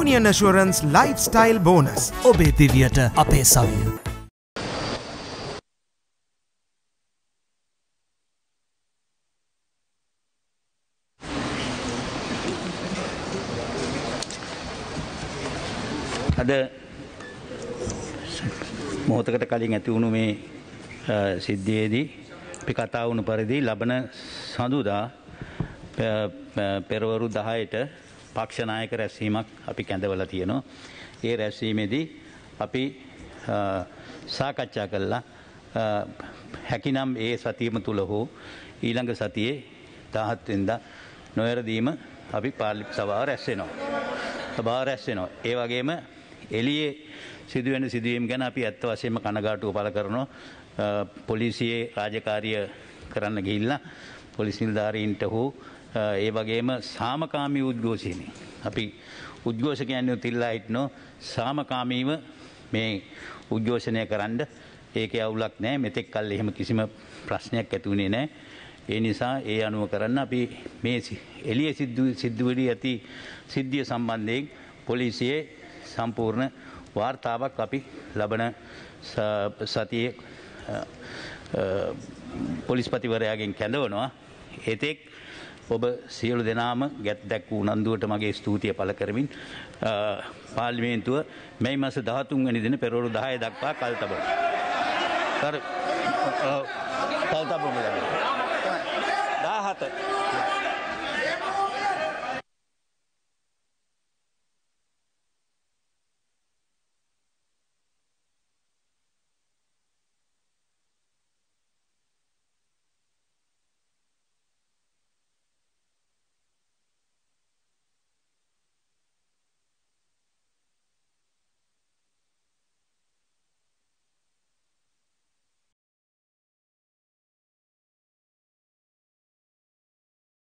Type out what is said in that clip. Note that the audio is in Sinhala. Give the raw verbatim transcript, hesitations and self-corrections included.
Union Assurance Lifestyle Bonus. ඔබේ දිවියට අපේ සවිය. Ada මොහොතකට කලින් ඇති වුණු මේ සිද්ධියේදී අපි කතා වුණු පරිදි ලබන සඳුදා පෙරවරු දහයට පක්ෂ නායක රැස්වීමක් අපි කැඳවලා තියෙනවා. ඒ රැස්වීමේදී අපි සාකච්ඡා කළා හැකිනම් ඒ සතියම තුල හෝ ඊළඟ සතියේ දහහත් වෙනිදා නොවැරදීම අපි පාර්ලිමේන්තු සභාව රැස් වෙනවා. සභාව රැස් වෙනවා. ඒ වගේම එළියේ සිදුවෙන සිදුවීම් ගැන අපි ඇත්ත වශයෙන්ම කනගාටුව පළ කරනවා. පොලිසියේ රාජකාරිය කරන්න ගිහිල්ලා පොලිස් නිලධාරීන්ට හෝ ඒ වගේම සාමකාමී උද්ඝෝෂණේ අපි උද්ඝෝෂකයන් උතිල්ලා හිටනෝ සාමකාමීව මේ උද්ඝෝෂණය කරන්න ඒකේ අවුලක් නැහැ. මෙතෙක් කල් එහෙම කිසිම ප්‍රශ්නයක් ඇති වුණේ නැහැ. ඒ නිසා ඒ අනුව කරන්න අපි මේ එළියේ සිද්ධු සිද්ධුවේදී ඇති සිද්ධිය සම්බන්ධයෙන් පොලිසියේ සම්පූර්ණ වාර්තාවක් අපි ලබන සතියේ පොලිස්පතිවරයාගෙන් කැඳවනවා. ඒතෙක් ඔබ සියලු දෙනාම ගැත් දැක් වූ උනන්දුවට මගේ ස්තුතිය පළ කරමින් පාර්ලිමේන්තුව මේ මාස දහතුන් වෙනි දින පෙරවරු දහය දක්වා කල්තබ කල්තබ